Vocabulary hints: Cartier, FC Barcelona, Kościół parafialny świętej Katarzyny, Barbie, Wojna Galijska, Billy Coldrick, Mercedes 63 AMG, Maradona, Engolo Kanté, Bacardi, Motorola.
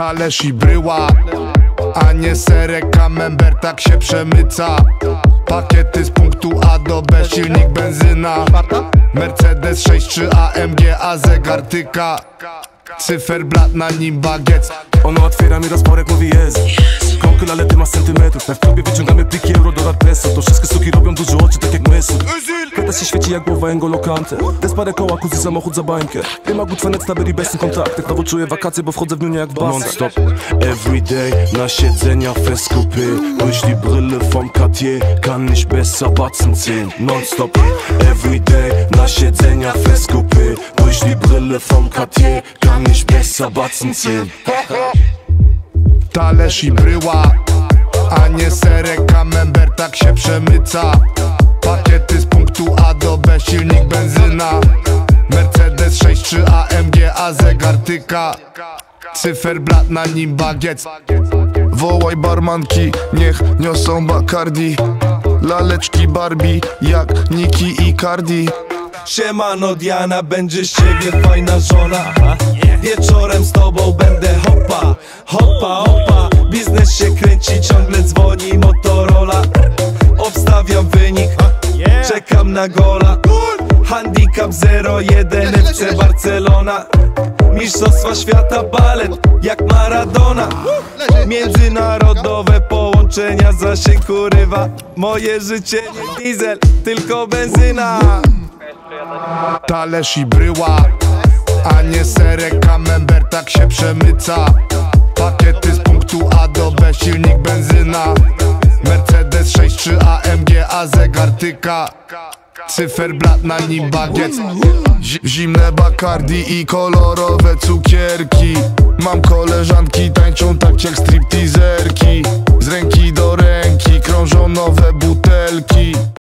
talerz i bryła, a nie serek, camembert, tak się przemyca. Pakiety z punktu A do B, silnik, benzyna, Mercedes 63 AMG, a zegar tyka. Cyferblat, na nim bagiec. Ono otwiera mi rozporek, mówi jest. Konkol, ale ty masz centymetrów. Tak w klubie wyciągamy pliki euro, dolar, peso. To wszystkie suki robią duże oczy, tak jak mysł. Kredas się świeci jak głowa Engolo Kanté. Des parę koła, kuzy, samochód za bańkę. Nie ma good fanet, stabyli, bez kontakt. Tak nowo czuję wakacje, bo wchodzę w niunie jak w basę. Non-stop, everyday, na siedzenia fest coupé. Durch die Brille vom Cartier, kann nicht besser batzen sehen. Non-stop, everyday, na siedzenia fest coupé. Durch die Brille vom Cartier, kann nicht besser batzen sehen. Talerz i bryła, a nie serek, camembert, tak się przemyca. Pakiety z punktu A do B, silnik, benzyna, Mercedes 63 AMG, a zegar tyka. Cyferblat, na nim bagiec. Wołaj barmanki, niech niosą Bacardi. Laleczki Barbie, jak Niki i Cardi. Siemano Diana, będzie z ciebie fajna żona. Wieczorem z tobą będę hopa, hopa, opa. Biznes się kręci, ciągle dzwoni Motorola. Obstawiam wynik, czekam na gola. Handicap 0-1, FC Barcelona. Mistrzostwa świata, balet jak Maradona. Międzynarodowe połączenia, zasięg kurywa. Moje życie nie diesel, tylko benzyna. Talerz i bryła, a nie serek, camembert, tak się przemyca. Pakiety z punktu A do B, silnik, benzyna, Mercedes 63 AMG, a zegar tyka. Cyferblat, na nim bagiec. Zimne Bacardi i kolorowe cukierki. Mam koleżanki, tańczą tak jak stripteaserki. Z ręki do ręki krążą nowe butelki.